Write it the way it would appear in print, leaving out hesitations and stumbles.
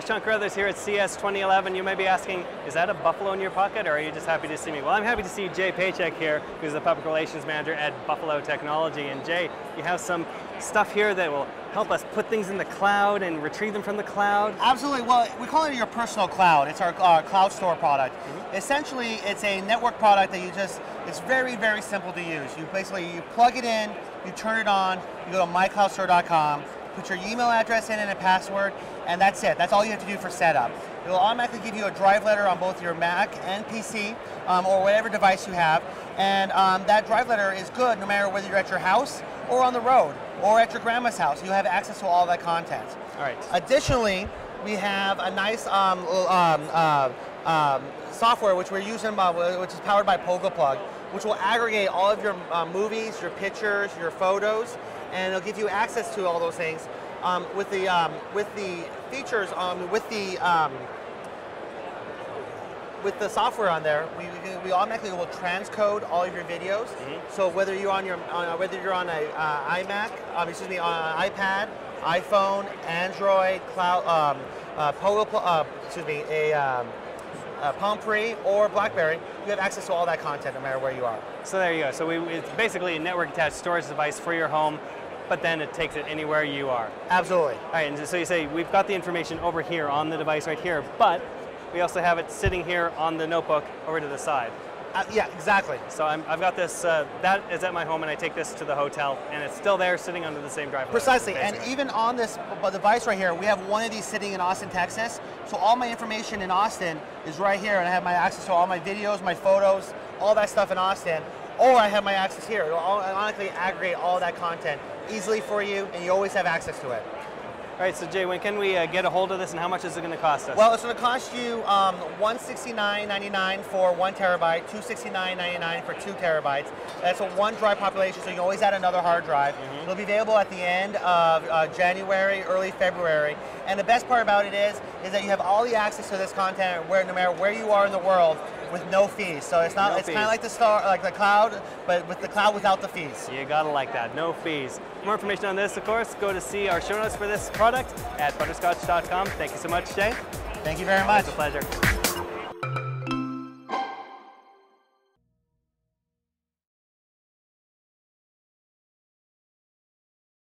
Sean Carruthers here at CES 2011. You may be asking, is that a buffalo in your pocket, or are you just happy to see me? Well, I'm happy to see Jay Paycheck here, who's the Public Relations Manager at Buffalo Technology. And Jay, you have some stuff here that will help us put things in the cloud and retrieve them from the cloud? Absolutely. Well, we call it your personal cloud. It's our Cloud Store product. Mm-hmm. Essentially, it's a network product that you just, it's very, very simple to use. You basically, you plug it in, you turn it on, you go to myCloudStor.com, put your email address in and a password, and that's it. That's all you have to do for setup. It will automatically give you a drive letter on both your Mac and PC, or whatever device you have, and that drive letter is good no matter whether you're at your house or on the road, or at your grandma's house. You have access to all that content. All right. Additionally, we have a nice software which we're using, which is powered by PogoPlug, which will aggregate all of your movies, your pictures, your photos, and it'll give you access to all those things with the software on there. We automatically will transcode all of your videos. Mm-hmm. So whether you're on your an iPad, iPhone, Android, Palm Pre or BlackBerry, you have access to all that content no matter where you are. So there you go. So it's basically a network-attached storage device for your home, but then it takes it anywhere you are. Absolutely. All right, and so you say, we've got the information over here on the device right here, but we also have it sitting here on the notebook over to the side. Yeah, exactly. So I've got this, that is at my home, and I take this to the hotel, and it's still there sitting under the same drive. Precisely, and even on this device right here, we have one of these sitting in Austin, Texas, so all my information in Austin is right here, and I have my access to all my videos, my photos, all that stuff in Austin, or I have my access here. It'll automatically aggregate all that content easily for you, and you always have access to it. All right, so Jay, when can we get a hold of this, and how much is it going to cost us? Well, it's going to cost you $169.99 for 1 terabyte, $269.99 for 2 terabytes. That's a one drive population, so you can always add another hard drive. Mm-hmm. It'll be available at the end of January, early February. And the best part about it is that you have all the access to this content, no matter where you are in the world, with no fees. So it's not—it's kind of like like the cloud, but with the cloud without the fees. You gotta like that. No fees. For more information on this, of course, go to see our show notes for this product at butterscotch.com. Thank you so much, Jay. Thank you very much. It's a pleasure.